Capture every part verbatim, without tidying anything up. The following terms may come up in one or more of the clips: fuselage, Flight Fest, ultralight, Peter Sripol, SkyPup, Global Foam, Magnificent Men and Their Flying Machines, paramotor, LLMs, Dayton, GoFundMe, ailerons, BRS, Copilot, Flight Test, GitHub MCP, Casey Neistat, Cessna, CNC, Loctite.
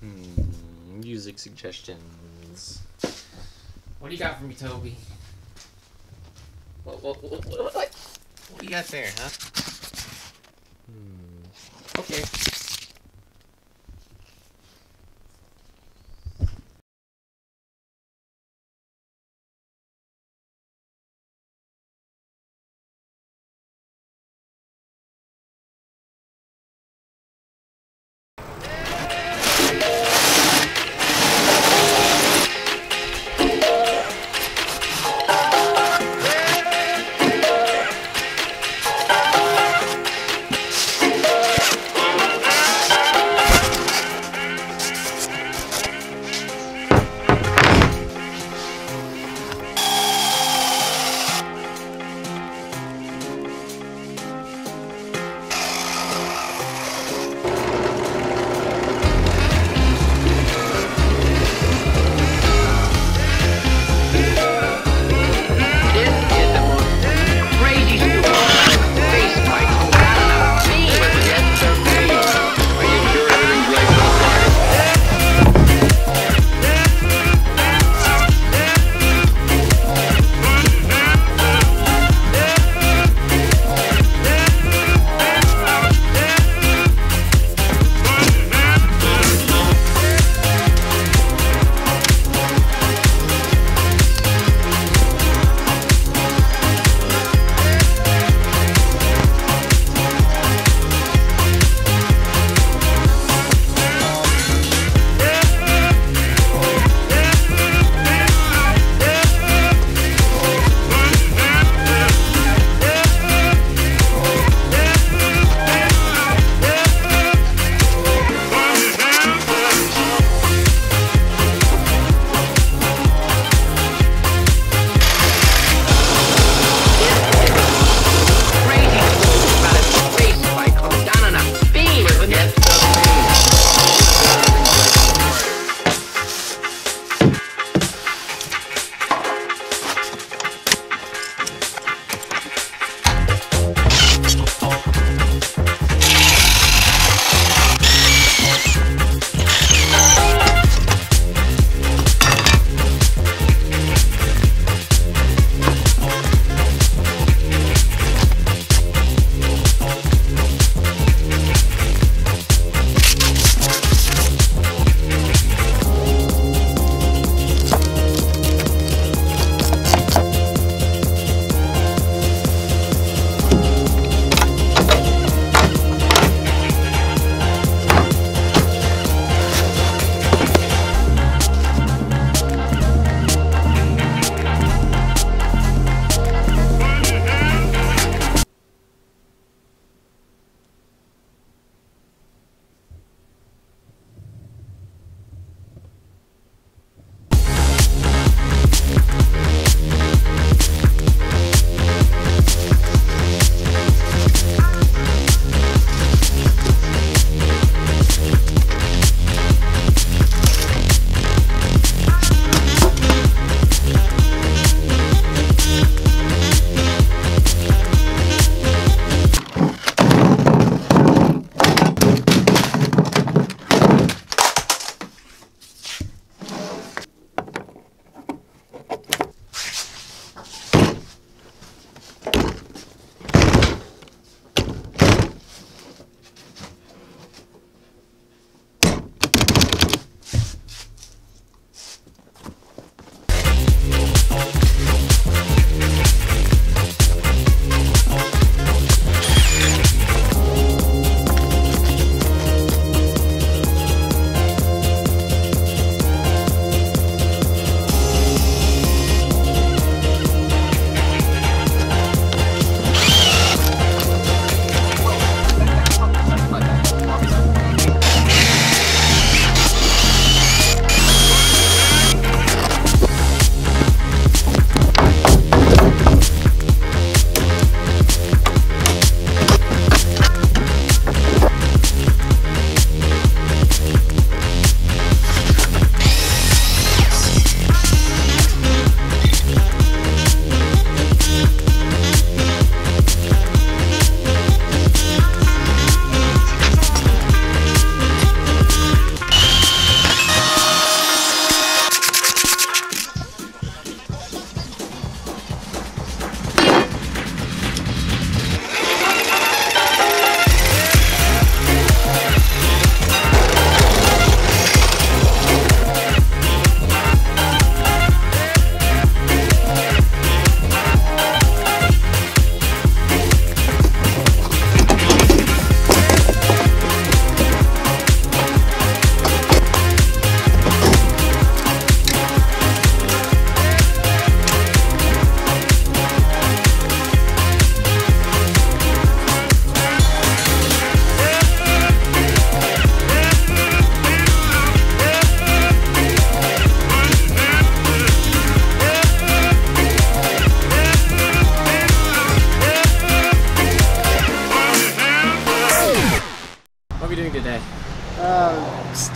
Hmm, music suggestions. What do you got for me, Toby? What, what, what, what, what? What do you got there, huh? Hmm. Okay.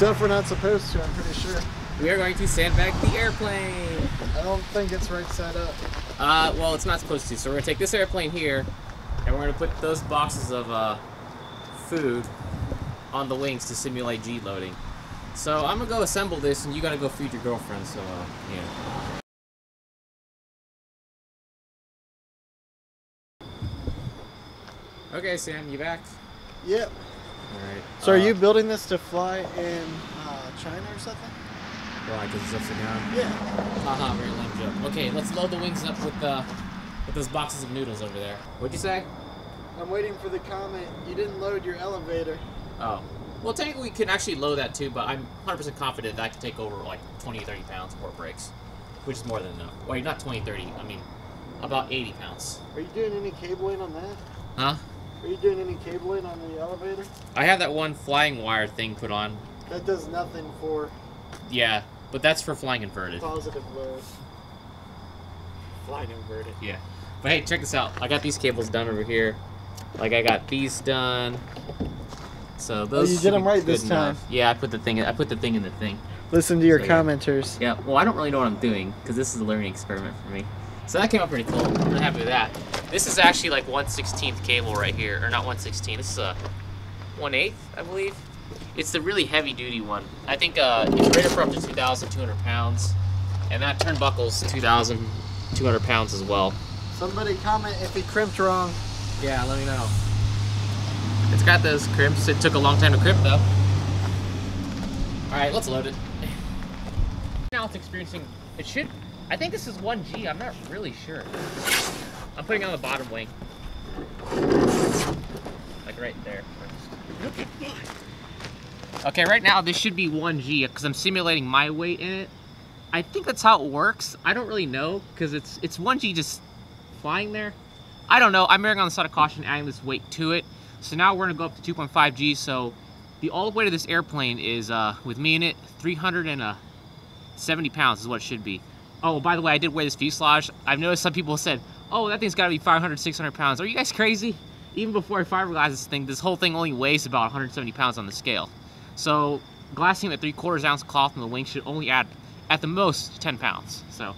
Stuff we're not supposed to, I'm pretty sure. We are going to sandbag the airplane. I don't think it's right side up. Uh, well, it's not supposed to. So we're going to take this airplane here, and we're going to put those boxes of uh, food on the wings to simulate G-loading. So I'm going to go assemble this, and you got to go feed your girlfriend, so, uh, yeah. Okay, Sam, you back? Yep. Alright. So uh, are you building this to fly in uh, China or something? Why, because it's upside down? Yeah. Haha, very lame joke. Okay, let's load the wings up with, uh, with those boxes of noodles over there. What'd you say? I'm waiting for the comment, you didn't load your elevator. Oh. Well, technically we can actually load that too, but I'm one hundred percent confident that I can take over like twenty, thirty pounds before it breaks, which is more than enough. Well, not twenty, thirty, I mean, about eighty pounds. Are you doing any cabling on that? Huh? Are you doing any cabling on the elevator? I have that one flying wire thing put on. That does nothing for... Yeah, but that's for flying inverted. Positive load. Flying inverted. Yeah. But hey, check this out. I got these cables done over here. Like, I got these done. So those oh, you did them right this time. Enough. Yeah, I put the thing I put the thing in the thing. Listen to your so, commenters. Yeah. yeah, well, I don't really know what I'm doing, because this is a learning experiment for me. So that came out pretty cool. I'm happy with that. This is actually like one sixteenth cable right here, or not one sixteenth, this is a one eighth, I believe. It's the really heavy duty one. I think uh, it's rated for up to two thousand two hundred pounds, and that turnbuckle's two thousand two hundred pounds as well. Somebody comment if he crimped wrong. Yeah, let me know. It's got those crimps. It took a long time to crimp though. Alright, let's load it. Now it's experiencing, it should, I think this is one G, I'm not really sure. I'm putting it on the bottom wing. Like right there. Okay, right now this should be one G because I'm simulating my weight in it. I think that's how it works. I don't really know because it's it's one G just flying there. I don't know. I'm erring on the side of caution, adding this weight to it. So now we're gonna go up to two point five G. So the all weight of this airplane is, uh, with me in it, three hundred seventy pounds is what it should be. Oh, by the way, I did weigh this fuselage. I've noticed some people said, oh, that thing's gotta be five hundred, six hundred pounds. Are you guys crazy? Even before I fiberglassed this thing, this whole thing only weighs about one hundred seventy pounds on the scale. So glassing with three quarters ounce cloth on the wing should only add, at the most, ten pounds. So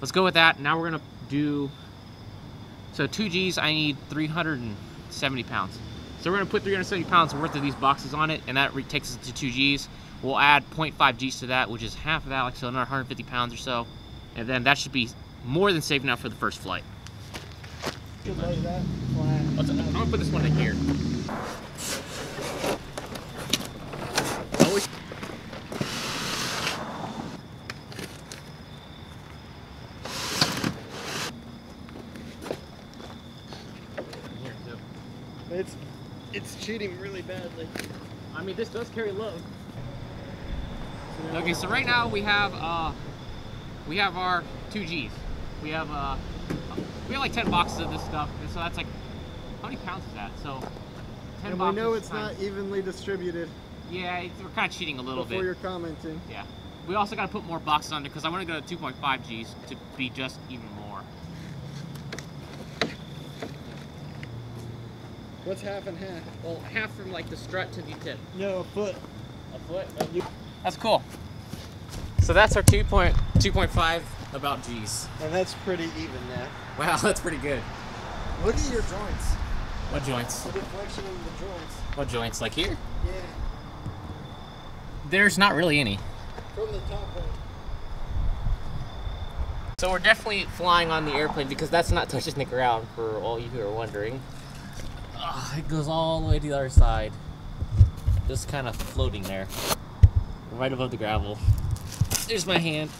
let's go with that. Now we're gonna do, so two Gs, I need three hundred seventy pounds. So we're gonna put three hundred seventy pounds worth of these boxes on it, and that takes us to two Gs. We'll add point five Gs to that, which is half of that, like so another one hundred fifty pounds or so. And then that should be more than safe now for the first flight. I'm gonna put this one in here. It's it's cheating really badly. I mean, this does carry load. Okay, so right now we have uh we have our two Gs. We have uh we have like ten boxes of this stuff, and so that's like how many pounds is that? So ten and boxes. We know it's times. Not evenly distributed. Yeah, it's, we're kind of cheating a little before bit. Before you're commenting. Yeah. We also got to put more boxes under because I want to go to two point five Gs to be just even more. What's half and half? Well, half from like the strut to the tip. No, a foot. A foot? No. That's cool. So that's our two point two point five about G's. And that's pretty even now. Wow, that's pretty good. Look at your joints. What joints? The deflection of the joints. What joints? Like here? Yeah. There's not really any. From the top one. So we're definitely flying on the airplane because that's not touching the ground for all you who are wondering. Oh, it goes all the way to the other side. Just kind of floating there. Right above the gravel. There's my hand.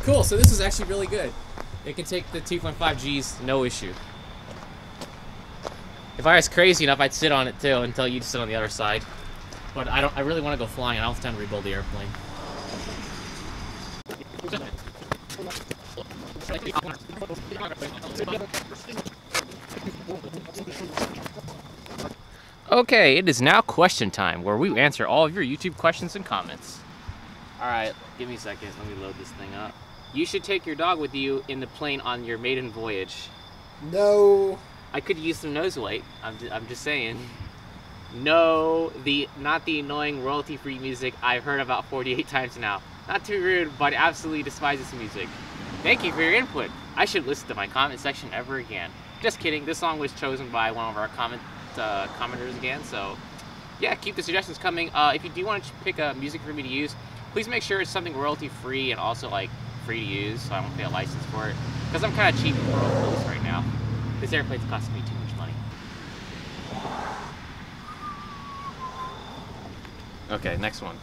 Cool, so this is actually really good. It can take the two point five Gs, no issue. If I was crazy enough, I'd sit on it too until you'd sit on the other side. But I don't. I really want to go flying, and I don't have time to rebuild the airplane. Okay, it is now question time, where we answer all of your YouTube questions and comments. Alright, give me a second, let me load this thing up. You should take your dog with you in the plane on your maiden voyage. No. I could use some nose weight, I'm, I'm just saying. No, the not the annoying royalty-free music I've heard about forty-eight times now. Not too rude, but I absolutely despise this music. Thank you for your input. I should listen to my comment section ever again. Just kidding, this song was chosen by one of our comment uh, commenters again, so yeah, keep the suggestions coming. Uh, if you do want to pick a music for me to use, please make sure it's something royalty-free and also like free to use, so I won't pay a license for it. Because I'm kind of cheap for royalties right now. This airplane's costing me too much money. Okay, next one.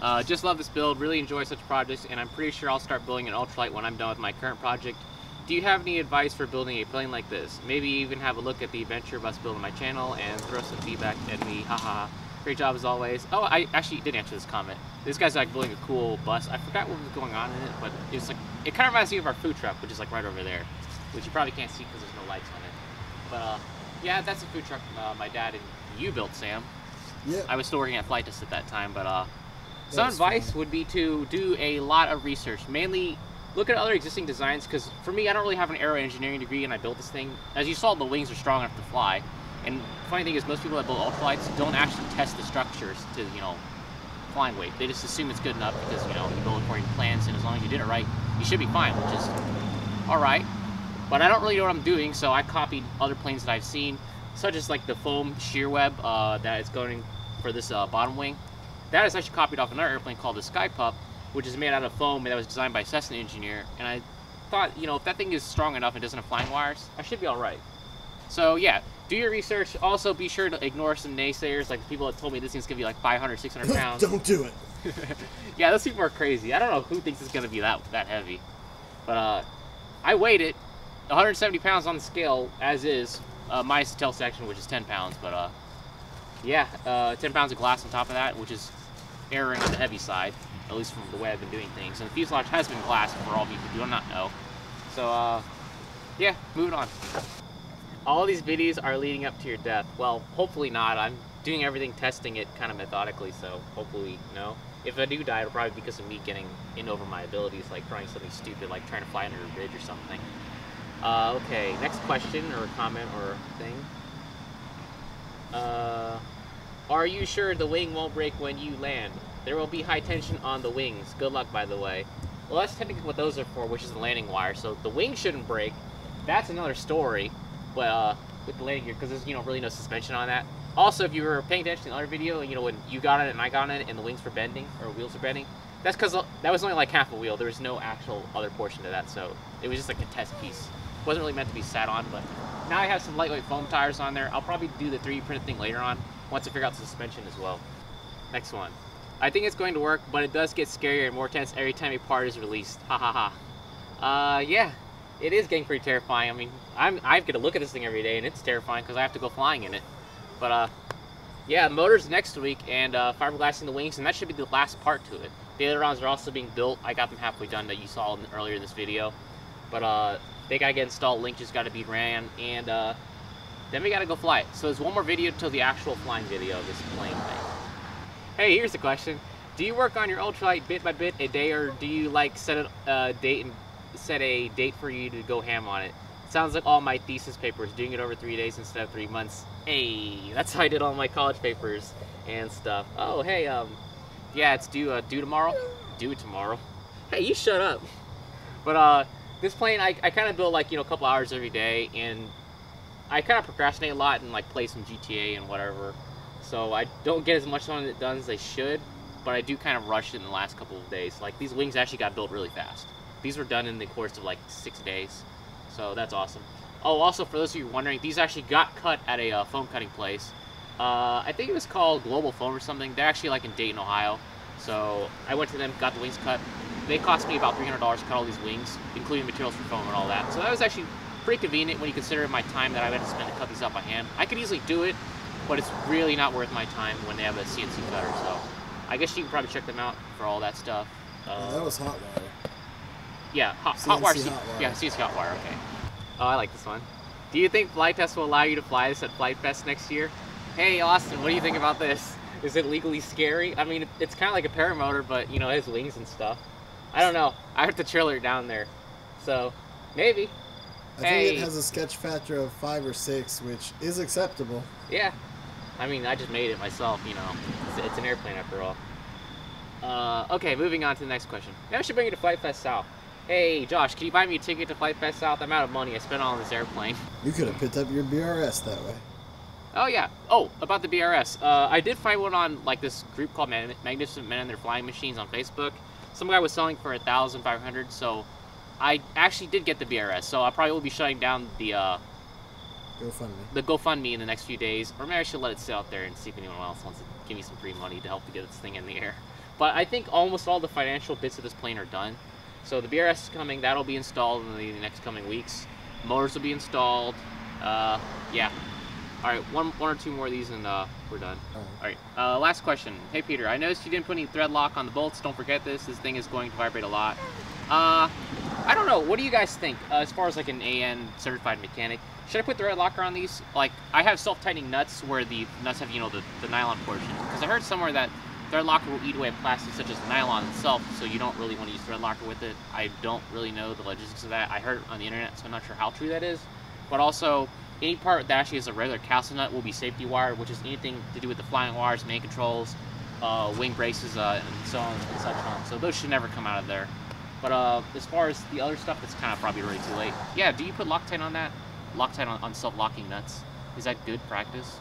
Uh, just love this build, really enjoy such projects, and I'm pretty sure I'll start building an ultralight when I'm done with my current project. Do you have any advice for building a plane like this? Maybe even have a look at the adventure bus build on my channel and throw some feedback at me, haha. Great job as always. Oh, I actually did answer this comment. This guy's like building a cool bus. I forgot what was going on in it, but it was like, it kind of reminds me of our food truck, which is like right over there, which you probably can't see because there's no lights on it. But uh, yeah, that's a food truck uh, my dad and you built, Sam. Yeah. I was still working at Flight Test at that time, but uh, some advice funny. would be to do a lot of research. Mainly, look at other existing designs, because for me, I don't really have an aero engineering degree, and I built this thing. As you saw, the wings are strong enough to fly. And the funny thing is, most people that build ultralights don't actually test the structures to, you know, flying weight. They just assume it's good enough because, you know, you build according to plans, and as long as you did it right, you should be fine, which is all right. But I don't really know what I'm doing, so I copied other planes that I've seen, such as like the foam shear web uh, that is going for this uh, bottom wing. That is actually copied off another airplane called the SkyPup, which is made out of foam and that was designed by a Cessna engineer. And I thought, you know, if that thing is strong enough and doesn't have flying wires, I should be all right. So yeah, do your research. Also, be sure to ignore some naysayers, like the people that told me this thing's gonna be like five hundred, six hundred pounds. Don't do it. Yeah, those people are crazy. I don't know who thinks it's gonna be that that heavy. But uh, I weighed it, one hundred seventy pounds on the scale as is. Uh, my tail section, which is ten pounds, but uh, yeah, uh, ten pounds of glass on top of that, which is erring on the heavy side, at least from the way I've been doing things. And the fuselage has been glass for all people who do not know. So uh, yeah, moving on. All these videos are leading up to your death. Well, hopefully not. I'm doing everything, testing it kind of methodically, so hopefully no. If I do die, it'll probably be because of me getting in over my abilities, like trying something stupid, like trying to fly under a ridge or something. Uh, okay, next question or comment or thing. Uh, are you sure the wing won't break when you land? There will be high tension on the wings. Good luck, by the way. Well, that's technically what those are for, which is the landing wire. So the wing shouldn't break. That's another story. But uh, with the landing gear, because there's, you know, really no suspension on that. Also, if you were paying attention to the other video, you know, when you got on it and I got on it and the wings were bending or wheels were bending, that's because that was only like half a wheel. There was no actual other portion to that, so it was just like a test piece. Wasn't really meant to be sat on, but now I have some lightweight foam tires on there. I'll probably do the three D printed thing later on once I figure out the suspension as well. Next one. I think it's going to work, but it does get scarier and more tense every time a part is released. Ha ha ha. Uh, yeah, it is getting pretty terrifying. I mean, I'm I've got to look at this thing every day, and it's terrifying because I have to go flying in it. But uh, yeah, motor's next week, and uh, fiberglassing the wings, and that should be the last part to it. The ailerons are also being built. I got them halfway done that you saw in, earlier in this video, but uh. They gotta get installed, link just gotta be ran, and uh, then we gotta go fly it. So there's one more video till the actual flying video of this plane thing. Hey, here's the question. Do you work on your ultralight bit by bit a day, or do you like set a uh, date and set a date for you to go ham on it? It sounds like all my thesis papers, doing it over three days instead of three months. Hey, that's how I did all my college papers and stuff. Oh, hey, um, yeah, it's due, uh, due tomorrow. Due tomorrow. Hey, you shut up. But, uh, this plane, I, I kind of build like, you know, a couple hours every day, and I kind of procrastinate a lot and like play some G T A and whatever. So I don't get as much on it done as I should, but I do kind of rush it in the last couple of days. Like these wings actually got built really fast. These were done in the course of like six days. So that's awesome. Oh, also for those of you wondering, these actually got cut at a uh, foam cutting place. Uh, I think it was called Global Foam or something. They're actually like in Dayton, Ohio. So I went to them, got the wings cut. They cost me about three hundred dollars to cut all these wings, including materials for foam and all that. So that was actually pretty convenient when you consider my time that I had to spend to cut these out by hand. I could easily do it, but it's really not worth my time when they have a C N C cutter. So I guess you can probably check them out for all that stuff. Uh, yeah, that was hot wire. Yeah, hot, hot, wire, hot wire. Yeah, C N C hot wire, okay. Oh, I like this one. Do you think Flight Test will allow you to fly this at Flight Fest next year? Hey, Austin, what do you think about this? Is it legally scary? I mean, it's kind of like a paramotor, but, you know, it has wings and stuff. I don't know. I have to trailer down there. So, maybe. I hey. think it has a sketch factor of five or six, which is acceptable. Yeah. I mean, I just made it myself, you know. It's, it's an airplane after all. Uh, okay, moving on to the next question. Maybe I should bring you to Flight Fest South. Hey, Josh, can you buy me a ticket to Flight Fest South? I'm out of money. I spent all on this airplane. You could have picked up your B R S that way. Oh, yeah. Oh, about the B R S. Uh, I did find one on, like, this group called Mag Magnificent Men and Their Flying Machines on Facebook. Some guy was selling for a thousand five hundred dollars, so I actually did get the B R S, so I probably will be shutting down the, uh... GoFundMe. The GoFundMe in the next few days. Or maybe I should let it sit out there and see if anyone else wants to give me some free money to help to get this thing in the air. But I think almost all the financial bits of this plane are done. So the B R S is coming. That'll be installed in the next coming weeks. Motors will be installed. Uh, yeah. All right, one, one or two more of these and uh, we're done. All right, all right. Uh, last question. Hey, Peter, I noticed you didn't put any thread lock on the bolts. Don't forget this. This thing is going to vibrate a lot. Uh, I don't know. What do you guys think uh, as far as like an A N certified mechanic? Should I put thread locker on these? Like, I have self-tightening nuts where the nuts have, you know, the, the nylon portion. Because I heard somewhere that thread locker will eat away at plastic such as nylon itself, so you don't really want to use thread locker with it. I don't really know the logistics of that. I heard it on the internet, so I'm not sure how true that is. But also, any part that actually is a regular castle nut will be safety wire, which is anything to do with the flying wires, main controls, uh, wing braces, uh, and so on and such on. So those should never come out of there. But uh, as far as the other stuff, it's kind of probably really too late. Yeah, do you put Loctite on that? Loctite on, on self-locking nuts. Is that good practice?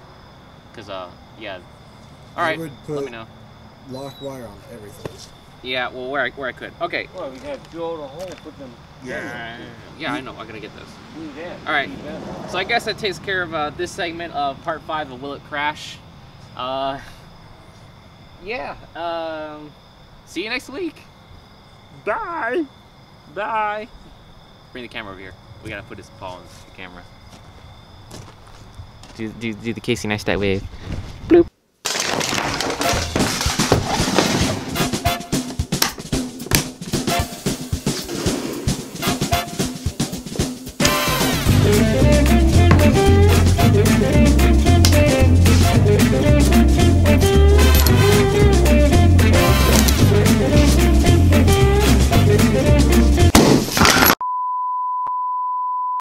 Because, uh, yeah. All right, let me know. Lock wire on everything. Yeah, well, where I, where I could. Okay. Well, we got to drill the hole, put them. Yeah. Yeah, I know. I gotta get this. All right. So I guess that takes care of uh, this segment of part five of Will It Crash. Uh. Yeah. Um. See you next week. Bye. Bye. Bring the camera over here. We gotta put his paw in the camera. Do do do the Casey Neistat wave.